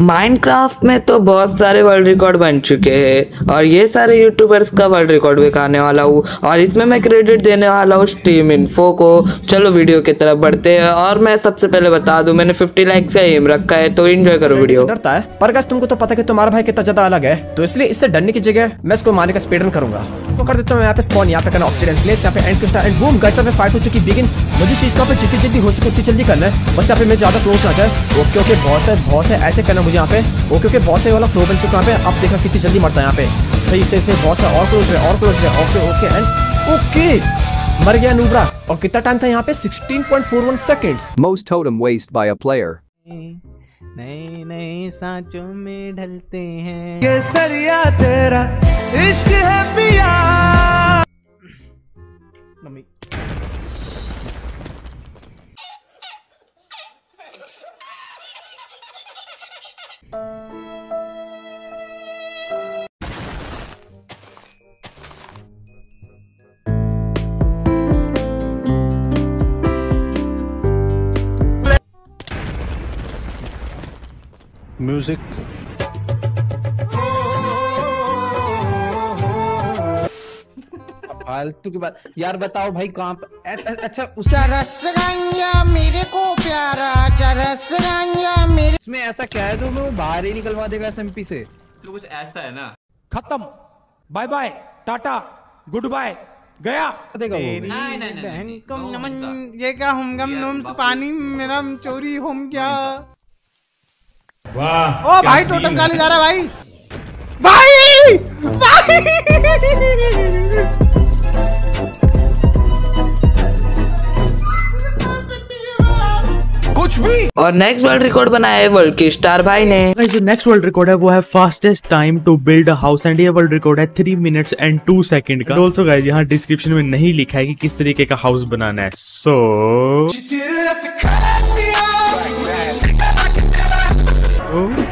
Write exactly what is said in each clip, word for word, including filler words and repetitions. Minecraft में तो बहुत सारे वर्ल्ड रिकॉर्ड बन चुके हैं और ये सारे यूट्यूबर्स का वर्ल्ड रिकॉर्ड दिखाने वाला हूँ और इसमें मैं क्रेडिट देने वाला हूँ स्ट्रीम इनफो को। चलो वीडियो की तरफ बढ़ते हैं और मैं सबसे पहले बता दूं मैंने पचास लाइक से एम रखा है, तो एंजॉय करो वीडियो। डरता है पर गाइस तुमको तो पता है कि तुम्हारा भाई कितना ज्यादा अलग है, तो इसलिए इससे डरने की जगह मैं इसको मारने का स्पीड रन करूंगा। तो कर देता हूं यहां पे स्पॉन, यहां पे करना ऑक्सीडेंट प्लेस, यहां पे एंड करता एंड बूम। गाइस अब फाइट हो चुकी बिगिन। मुझे चीज का पे जितनी जल्दी हो सके उतनी जल्दी करना है, बस यहां पे मैं ज्यादा क्लोज ना जाए। ओके ओके बहुत है बहुत है ऐसे करना मुझे यहां पे। ओके ओके बहुत से वाला फ्लो बन चुका है, अब देखना कितनी जल्दी मरता है यहां पे। सही से इसमें बहुत सा और क्लोज है और क्लोज है। ओके ओके एंड ओके मर गया नूबरा। और कितना टाइम था यहाँ पे sixteen point four one seconds. Most totem waste by a player. नए नए सांचों में ढलते हैं ये सरिया तेरा इश्क है पिया। मम्मी म्यूजिक फालतू की बात यार। बताओ भाई कहाँ पर? अच्छा उसका रसगंजा मेरे को प्यारा रसगंजा मेरे। इसमें ऐसा क्या है तो वो बाहर ही निकलवा देगा एसएमपी से, तो कुछ ऐसा है ना। खत्म bye bye tata goodbye गया देगा वो। नहीं नहीं नहीं ये क्या हमगम नोम से पानी मेरा चोरी होम क्या। वाह ओ भाई टोटम खाली जा रहा है भाई भाई भाई, भाई। कुछ भी। और नेक्स्ट वर्ल्ड रिकॉर्ड बनाया है वर्ल्ड की स्टार भाई ने। जो नेक्स्ट वर्ल्ड रिकॉर्ड है वो है fastest time to build a house and ये वर्ल्ड रिकॉर्ड है three minutes and two second का। ऑल्सो गाइस यहाँ डिस्क्रिप्शन में नहीं लिखा है कि किस तरीके का हाउस बनाना है। सो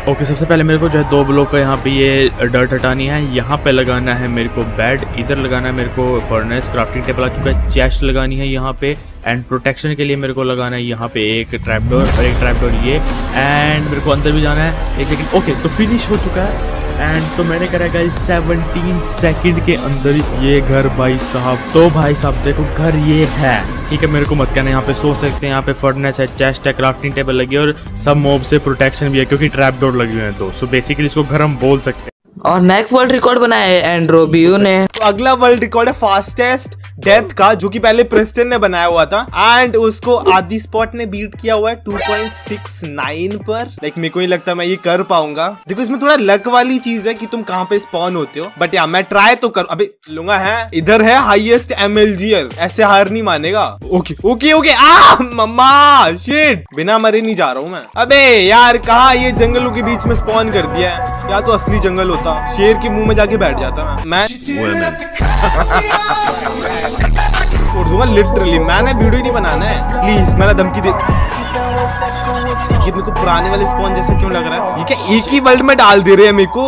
ओके okay, सबसे पहले मेरे को जो है दो ब्लॉक का यहाँ पे ये डर्ट हटानी है, यहाँ पे लगाना है मेरे को बेड, इधर लगाना है मेरे को फर्नेस, क्राफ्टिंग टेबल आ चुका है, चेस्ट लगानी है यहाँ पे एंड प्रोटेक्शन के लिए मेरे को लगाना है यहाँ पे एक ट्रैपडोर और एक ट्रैपडोर ये एंड मेरे को अंदर भी जाना है एक सेकंड। ओके तो फिनिश हो चुका है एंड तो मैंने करेगा इस सेवनटीन सेकेंड के अंदर ये घर भाई साहब। तो भाई साहब देखो घर ये है, ठीक है मेरे को मत कहना यहाँ पे सो सकते हैं, यहाँ पे फर्नेस है, चेस्ट है, क्राफ्टिंग टेबल लगी है और सब मोब से प्रोटेक्शन भी है क्योंकि ट्रैप डोर लगी हुई है। तो सो बेसिकली इसको घर हम बोल सकते हैं। और नेक्स्ट वर्ल्ड रिकॉर्ड बनाया है एंड्रोबियो ने। तो अगला वर्ल्ड रिकॉर्ड है फास्टेस्ट डेथ का, जो कि पहले प्रेस्टन ने बनाया हुआ था एंड उसको आदि स्पॉट ने बीट किया हुआ है टू पॉइंट सिक्स नाइन पर। लाइक मेरे को नहीं लगता मैं ये कर पाऊंगा। देखो इसमें थोड़ा लक वाली चीज है कि तुम कहाँ पे स्पॉन होते हो, बट यार मैं ट्राई तो कर अबे लूंगा है। इधर है हाईएस्ट एमएलजीएल, ऐसे हार नहीं मानेगा। ओके ओके ओके आ मम्मा शिट बिना मरे नहीं जा रहा हूँ मैं। अबे यार कहा ये जंगलों के बीच में स्पॉन कर दिया है, या तो असली जंगल होता शेर के मुंह में जाके बैठ जाता मैं। लिटरली मैंने वीडियो नहीं बनाना है प्लीज मेरा धमकी दे। ये मेरे को पुराने वाले स्पॉन जैसा क्यों लग रहा है? ये क्या एक ही वर्ल्ड में डाल दे रहे हैं मेरे को?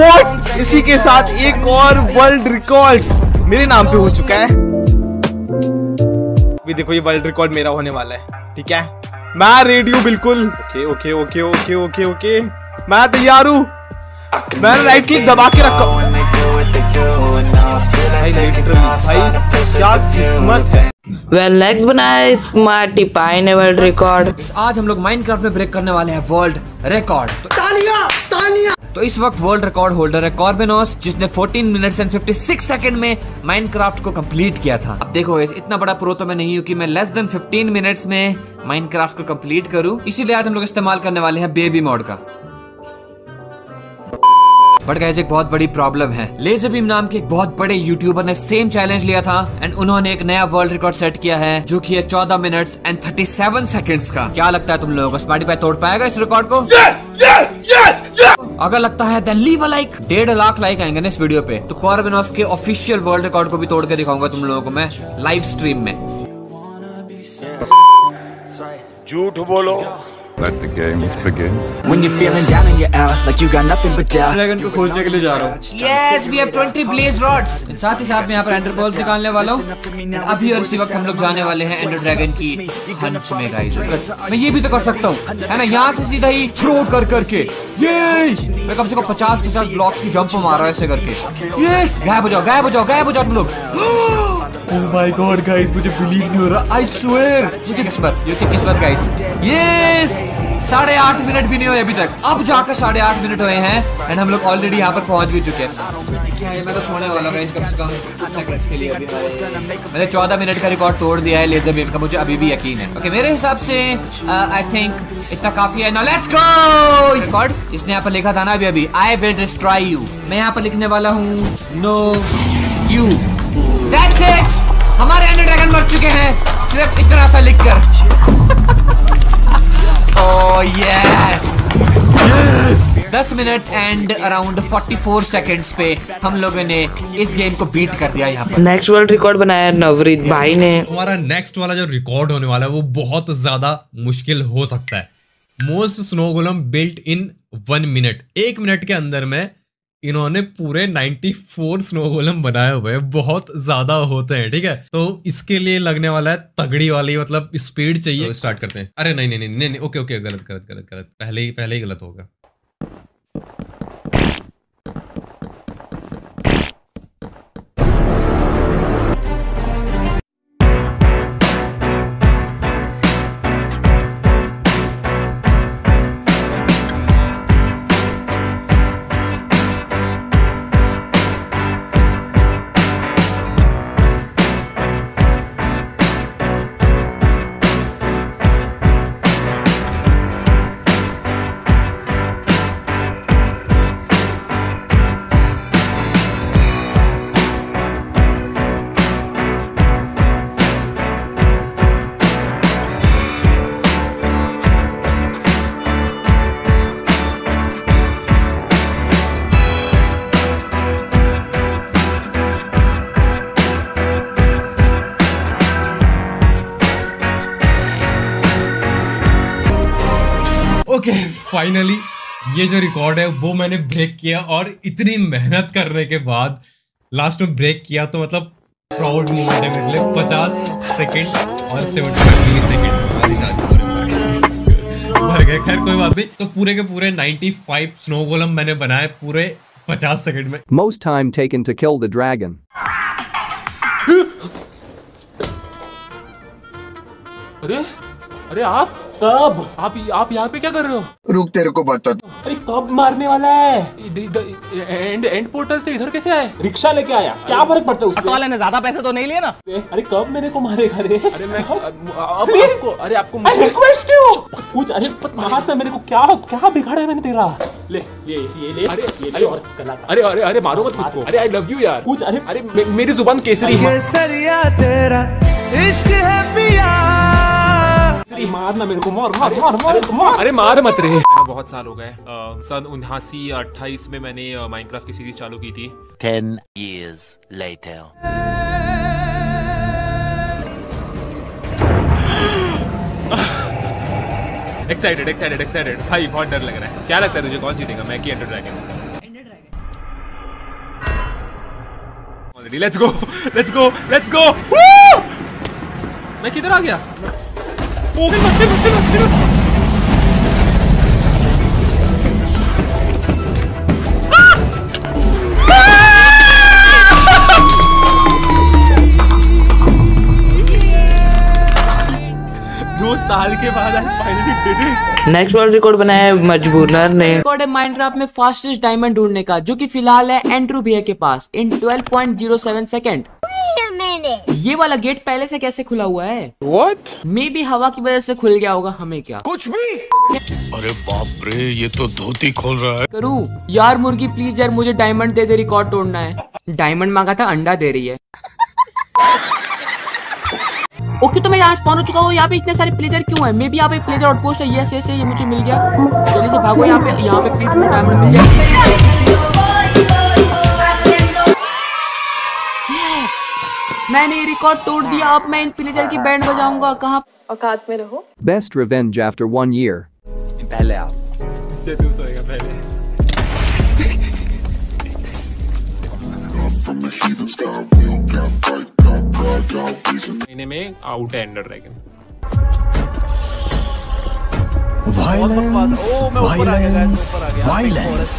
व्हाट इसी के साथ एक और वर्ल्ड रिकॉर्ड मेरे नाम पे हो चुका है। भी देखो ये वर्ल्ड रिकॉर्ड मेरा होने वाला है, ठीक है मैं रेडियो बिल्कुल okay okay okay okay okay okay मैं तैयार हूँ। मैंने राइट क्लिक दबा के रखा भाई भाई क्या किस्मत है। वेल नेक्स्ट बनाया स्मार्टी पाई ने वर्ल्ड रिकॉर्ड। आज हम लोग माइनक्राफ्ट में ब्रेक करने वाले हैं वर्ल्ड रिकॉर्ड। तो तालियां तालियां तो इस वक्त वर्ल्ड रिकॉर्ड होल्डर है कॉर्बेनोस, जिसने fourteen minutes and fifty six second में माइनक्राफ्ट को कंप्लीट किया था। अब देखो इतना बड़ा प्रो तो मैं नहीं हूँ कि मैं लेस देन फिफ्टीन मिनट्स में माइनक्राफ्ट को कंप्लीट करूँ, इसीलिए आज हम लोग इस्तेमाल करने वाले हैं बेबी मोड का। बट गाइस एक बहुत बड़ी प्रॉब्लम है, लेजबी नाम के एक बहुत बड़े यूट्यूबर ने सेम चैलेंज लिया था एंड उन्होंने एक नया वर्ल्ड रिकॉर्ड सेट किया है जो कि है चौदह मिनट्स एंड सैंतीस सेकंड्स का। क्या लगता है तुम लोगों को स्मार्टी पाई तोड़ पाएगा इस रिकॉर्ड को? Yes yes yes yes. अगर लगता है देन लीव अ लाइक। डेढ़ लाख लाइक आएंगे ना इस वीडियो पे तो कॉर्बेनोस के ऑफिशियल वर्ल्ड रिकॉर्ड को भी तोड़ के दिखाऊंगा तुम लोगों को मैं लाइव स्ट्रीम में। झूठ बोलो Let the games begin. When you're feeling down and you're out, like you got nothing but doubt. Dragon को खोजने के लिए जा रहा हूँ. Yes, we have twenty blaze rods. साथ ही साथ मैं यहाँ पर एंडर बॉल्स निकालने वाला हूँ. अभी और इसी वक्त हम लोग जाने वाले हैं एंडर ड्रैगन की हंच में गाइस. मैं ये भी तो कर सकता हूँ है ना, यहाँ से सीधा ही थ्रो कर करके. ये मैं कम से कम पचास पचास ब्लॉक्स की जंप मार रहा हूँ ऐसे करके. यस, गायब हो जाओ, गायब हो जाओ, गायब हो जाओ तुम लोग. Oh my God guys, मुझे बिलीव नहीं हो रहा. I swear, मुझे किस्मत, ये तो किस्मत guys. Yes, साढ़े आठ मिनट भी नहीं हुए अभी तक. अब जाकर साढ़े आठ मिनट हुए हैं एंड हम लोग ऑलरेडी यहाँ पर पहुँच भी चुके हैं. मैं तो सोने वाला guys कम से कम कुछ सेकंड्स के लिए. अभी मैंने चौदह मिनट का रिकॉर्ड तोड़ दिया है लेजबी का, मुझे अभी भी यकीन है. ओके okay, मेरे हिसाब से आई uh, थिंक इतना काफी है ना. Let's go record. इसने यहाँ पर लिखा था ना अभी अभी, आई विल डिस्ट्रॉय यू. मैं यहाँ पर लिखने वाला हूँ नो यू. That's it. हमारे एंडर ड्रैगन मर चुके हैं सिर्फ इतना सा लिखकर. Oh yes. Yes. दस मिनट एंड अराउंड चौवालीस सेकंड्स पे हम लोगों ने इस गेम को बीट कर दिया. यहाँ पर नेक्स्ट वर्ल्ड रिकॉर्ड बनाया नवरीत भाई ने. हमारा नेक्स्ट वाला जो रिकॉर्ड होने वाला है वो बहुत ज्यादा मुश्किल हो सकता है. Most snow golem built in one minute. एक मिनट के अंदर में इन्होंने पूरे चौरानवे स्नो गोलम बनाए हुए हैं. बहुत ज्यादा होते हैं ठीक है, तो इसके लिए लगने वाला है तगड़ी वाली मतलब स्पीड चाहिए. तो स्टार्ट करते हैं. अरे नहीं नहीं नहीं नहीं, नहीं ओके ओके गलत गलत गलत गलत पहले ही पहले ही गलत होगा. ओके फाइनली ये जो रिकॉर्ड है वो मैंने ब्रेक किया, और इतनी मेहनत करने के बाद लास्ट में ब्रेक किया तो मतलब प्राउड मोमेंट है मेरे लिए. पचास सेकंड और पचहत्तर सेकंड भर गए. खैर कोई बात नहीं. तो पूरे के पूरे पचानवे स्नो गोलम मैंने बनाए पूरे पचास सेकंड में. Most time taken to kill the dragon. अरे अरे आप कब आप आप यहाँ पे क्या कर रहे हो? रुक तेरे को बता. अरे कब मारने वाला है? The, the, end end portal से इधर कैसे आए? रिक्शा लेके आया. क्या फर्क पड़ता है उससे? वाले ने ज्यादा पैसे तो नहीं लिए ना. अरे कब मेरे को मारेगा? अरे अरे मैं अभी आपको अरे आपको रिक्वेस्ट यू कुछ. अरे हाथ में मेरे को क्या क्या बिगाड़ा है मैंने तेरा? ले ये ये ले. अरे अरे और अरे अरे अरे मारो मत खुद को. अरे आई लव यू यार कुछ. अरे अरे मेरी जुबान केसरी है. मारना मेरे को मार मार मार मार मार. अरे मार मत रे. बहुत साल हो गए सन उन्नासी अट्ठाईस में मैंने माइनक्राफ्ट की सीरीज चालू की थी. Ten years later. Excited excited excited भाई. बहुत डर लग रहा है. क्या लगता है तुझे कौन जीतेगा, मैं कि Ender dragon? Let's go let's go let's go. मैं किधर आ गया? ओ तेरे तेरे तेरे तेरे दो साल के बाद आई फाइनली. नेक्स्ट वर्ल्ड रिकॉर्ड बनाया है मजबूर ने. रिकॉर्ड है माइनक्राफ्ट में फास्टेस्ट डायमंड ढूंढने का, जो कि फिलहाल है एंड्रू बियर के पास in twelve point zero seven second. ये वाला गेट पहले से कैसे खुला हुआ है? What? मे बी हवा की वजह से खुल गया होगा, हमें क्या कुछ भी. अरे बाप रे ये तो धोती खोल रहा है. करू यार मुर्गी प्लीज यार मुझे डायमंड दे दे. रिकॉर्ड तोड़ना है. डायमंड मांगा था अंडा दे रही है. ओके okay, तो मैं यहाँ स्पॉन हो चुका हूँ. यहाँ पे इतने सारे प्लेजर क्यों है? मे बी यहाँ पे प्लेजर आउटपोस्ट है. यस यस ये मुझे मिल गया. जल्दी से भागो यहाँ पे. यहाँ पे प्लीज डायमंड मिल जाए. मैंने ये रिकॉर्ड तोड़ दिया. अब मैं इन पिलेजर की बैंड बजाऊंगा. कहाँ औकात में रहो. Best revenge after one year. पहले आप इससे तू सोएगा पहले। महीने में आउट है Ender dragon. Violence, violence, violence.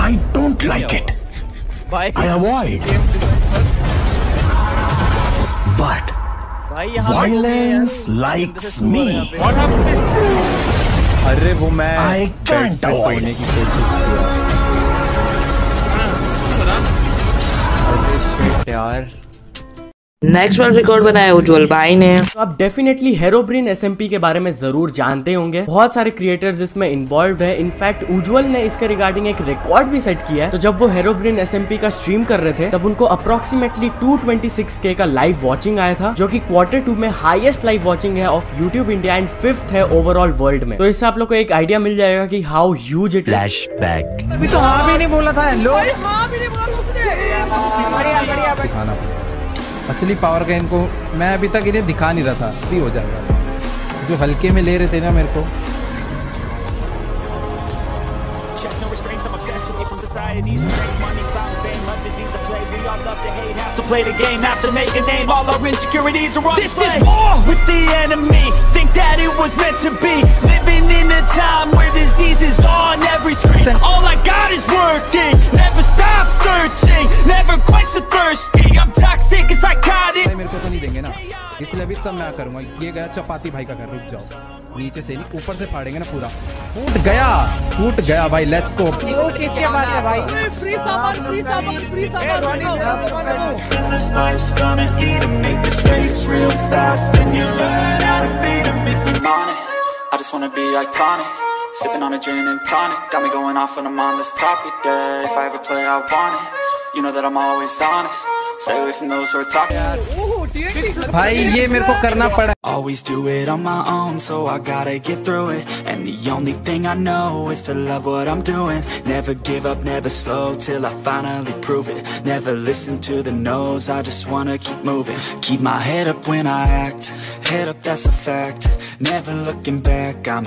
I don't like it. I avoid. But violence likes me. अरे वो मैं can't avoid. यार नेक्स्ट वर्ल्ड रिकॉर्ड बनाया उज्जवल भाई ने। तो आप डेफिनेटली हेरोब्रिन एसएमपी के बारे में जरूर जानते होंगे, बहुत सारे क्रिएटर्स इसमें इन्वॉल्व है। इनफैक्ट उज्जवल ने इसके रिगार्डिंग एक रिकॉर्ड भी सेट किया है। तो जब वो हेरोब्रिन एसएमपी का स्ट्रीम कर रहे थे तब उनको अप्रोक्सीमेटली टू ट्वेंटी सिक्स के का लाइव वॉचिंग आया था, जो की क्वार्टर टू में हाईएस्ट लाइव वॉचिंग है of YouTube India and fifth है ओवरऑल वर्ल्ड में। तो इससे आप लोग को एक आइडिया मिल जाएगा की हाउ ह्यूज इट। फ्लैशबैक अभी तो हाँ भी नहीं बोला था। असली पावर का इनको मैं अभी तक इन्हें दिखा नहीं रहा था, भी हो जाएगा। जो हल्के में ले रहे थे ना मेरे को। मेरे को तो नहीं देंगे ना, इसलिए अभी सब मैं करूंगा। ये गया चपाती भाई का घर, रुक जाओ, नीचे से नहीं ऊपर से फाड़ेंगे ना पूरा। फूट गया, फूट गया भाई, लेट्स गो। किसके पास है भाई? फ्री सामान, फ्री सामान, फ्री सामान। Sipping on a gin and tonic, got me going off when I'm on this topic. Yeah, if I ever play, I want it. You know that I'm always honest. Stay away from those who are talking. भाई ये मेरे को करना पड़ा। Always do it on my own, so I gotta get through it. And the only thing I know is to love what I'm doing. Never give up, never slow till I finally prove it. Never listen to the no's, I just wanna keep moving. Keep my head up when I act, head up that's a fact. Never looking back, I'm a